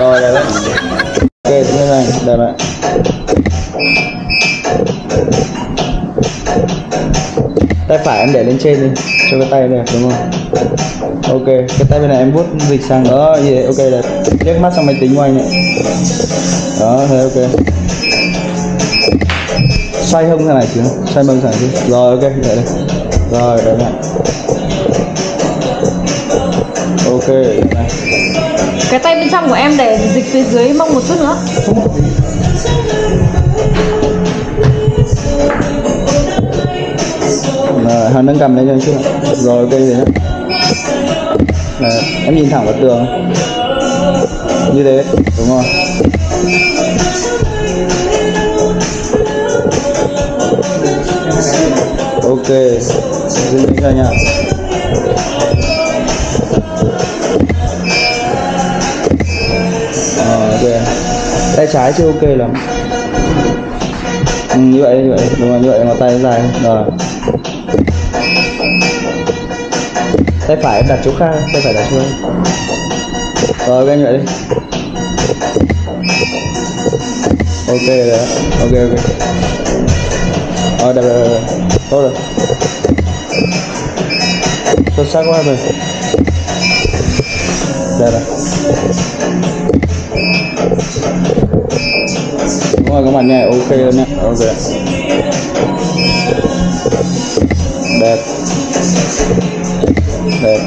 Rồi đẹp đấy. Ok như này đẹp ạ. Tay phải em để lên trên đi cho cái tay đẹp đúng không? Ok, cái tay bên này em vuốt dịch sang đó, yeah, ok đẹp. Liếc mắt sang máy tính của anh ạ. Đó, thế ok. Xoay hông thế này chứ, xoay mông thế này chứ. Rồi ok, để đây. Rồi đẹp ạ. Ok. Này. Cái tay bên trong của em để dịch phía dưới mông một chút nữa. Hà nâng cầm lên cho anh chút. Rồi ok rồi đấy. Em nhìn thẳng vào tường. Như thế, đúng không? Ok, dừng cho anh ạ. Ok. Tay trái chưa ok lắm. Ừ, như vậy, đúng rồi, như vậy mà tay dài. Rồi. Tay phải em đặt chỗ khác, tay phải đặt chỗ khác. Rồi ok như vậy đi. Ok rồi, ok. Rồi đẹp rồi, tốt rồi. Xuất sắc quá rồi. Đẹp rồi. Đúng rồi các bạn nha, ok luôn nha, ok. Đẹp. Để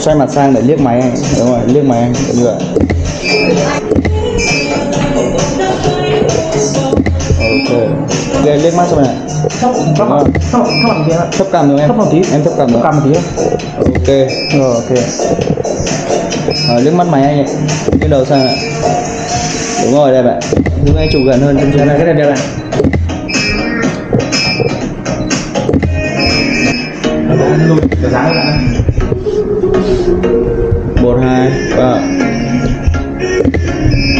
xoay mặt sang để liếc máy anh, đúng rồi, liếc máy anh, như vậy. Ok, để liếc mắt cho này. Thấp cằm rồi em. Thấp một tí, em thấp cằm một tí. Ok, rồi ok. Rồi liếc mắt máy anh ạ, cái đầu sang này. Đúng rồi đẹp ạ. Chúng anh chụp gần hơn chúng ta cái này đẹp ạ. Cả dáng các bạn 1, 2, 3.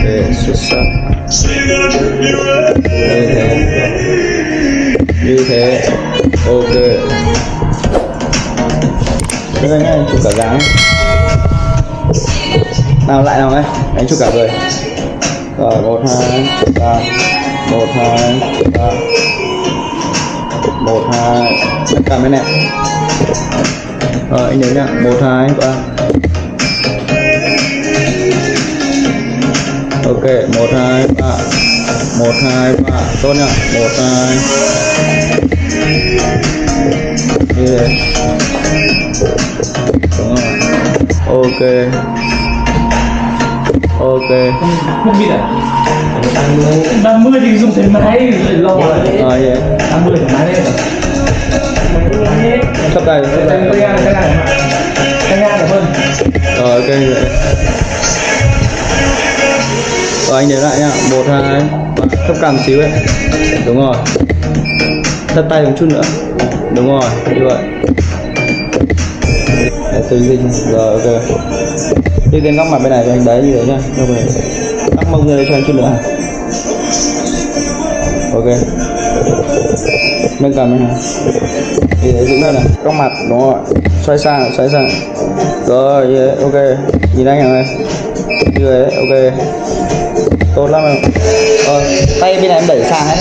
Để xuất sắc. Như thế. Ok. Thế anh ấy, chụp cả dáng. Nào lại nào ấy. Anh chụp cả người. Rồi 1, 2, 3. 1, 2, 3. 1, 2. Tất cả mấy nè. Rồi anh nhớ nhá, 1, 2, 3. Ok, 1, 2, 3. 1, 2, 3. Tốt nhá, 1, 2. Như thế. Đúng rồi. Ok. Không biết à? 30 thì dùng thế máy rồi lo rồi. Rồi vậy. 30 thoải mái lên rồi. Sắp đây, cái này hơn. Rồi ok rồi. Rồi anh để lại nhá, 1, 2, thấp cằm xíu ấy. Đúng rồi. Thấp tay một chút nữa. Đúng rồi, như vậy. Để tư dinh. Rồi ok. Đi đến góc mặt bên này cho anh đấy như thế nhá. Tắc mông ra đây cho anh chút nữa. Ok. Bên cầm này. Thì giữ đây này, góc mặt đúng rồi. Xoay sang. Rồi, yeah, ok. Nhìn anh này. Như thế, ok. Tốt lắm rồi. Tay bên này em đẩy sang hết.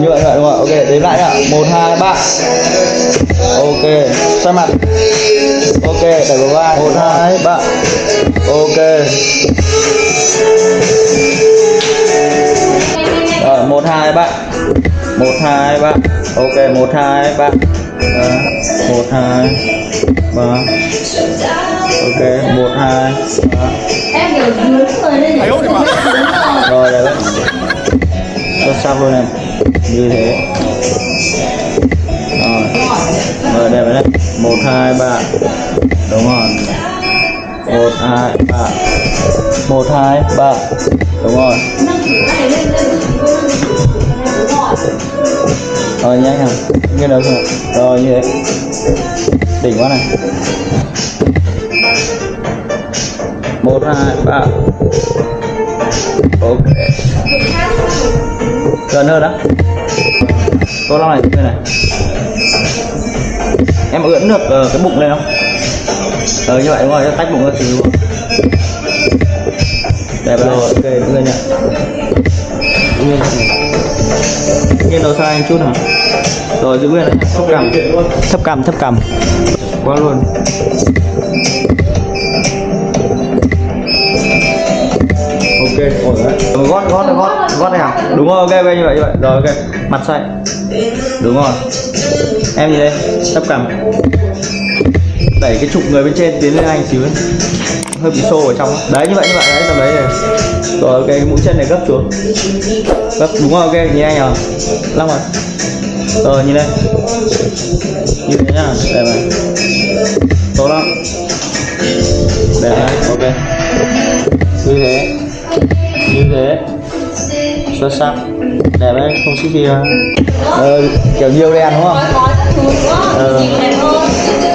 Như vậy đúng rồi. Ok, đếm lại nhá. 1, 2, 3. Ok, xoay mặt. Ok, đẩy vào vai. 1, 2, 3. Ok. 1, 2, 3. 1, 2, 3. Ok, 1, 2, 3. 1, 2, 3. Ok, 1, 2, 3. Em hiểu rồi đấy. Rồi đấy. Rất sao luôn em. Như thế. Rồi đẹp đấy. 1, 2, 3. Đúng rồi. 1, 2, 3. 1, 2, 3. Đúng rồi. Rồi nhanh nào, nghe đầu rồi. Rồi như thế. Đỉnh quá này. 1, 2, 3. Ok. Gần hơn đó. Tốt lắm này, bên này. Em ưỡn được cái bụng lên không? Như vậy đúng rồi, tách bụng ra xíu. Đẹp rồi, ok đúng rồi nhỉ. Nghiêng đầu sang anh chút hả? Rồi giữ nguyên đấy, thấp cằm. Quá luôn. Ok, ổn đấy. Rồi gót này hả? Đúng rồi, ok như vậy. Rồi ok, mặt xoay. Đúng rồi. Em nhìn đây, thấp cằm. Đẩy cái trục người bên trên tiến lên anh xíu. Hơi bị xô ở trong. Đấy như vậy đấy, tầm đấy này. Rồi ok, cái mũi chân này gấp xuống. Gấp đúng rồi, ok, nhìn anh nhờ. Lắc rồi. Rồi nhìn đây. Như thế nhá, đẹp này. Tốt lắm. Đẹp này, ok. Như thế xuất sắc, đẹp đấy, không xích gì đâu, kiểu nhiều đèn đúng không?